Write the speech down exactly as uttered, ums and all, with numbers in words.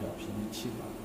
表评议期了。